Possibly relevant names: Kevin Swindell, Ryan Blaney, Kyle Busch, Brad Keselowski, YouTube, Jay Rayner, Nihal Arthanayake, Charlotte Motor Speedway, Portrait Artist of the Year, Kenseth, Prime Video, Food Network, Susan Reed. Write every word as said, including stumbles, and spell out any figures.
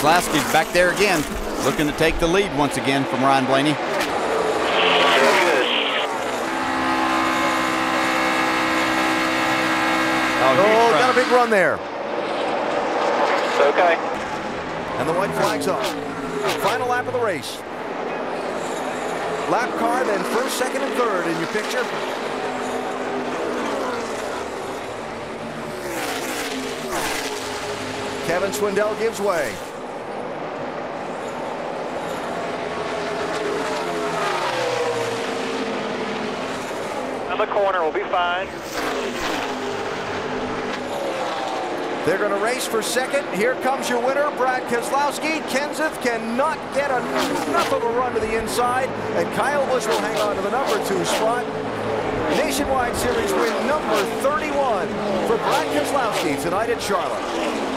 Keselowski's back there again, looking to take the lead once again from Ryan Blaney. Oh, oh got a big run there. It's okay. And the white flag's up. Final lap of the race. Lap car, then first, second, and third in your picture. Kevin Swindell gives way. Another corner will be fine. They're going to race for second. Here comes your winner, Brad Keselowski. Kenseth cannot get enough of a run to the inside, and Kyle Busch will hang on to the number two spot. Nationwide Series win number thirty-one for Brad Keselowski tonight at Charlotte.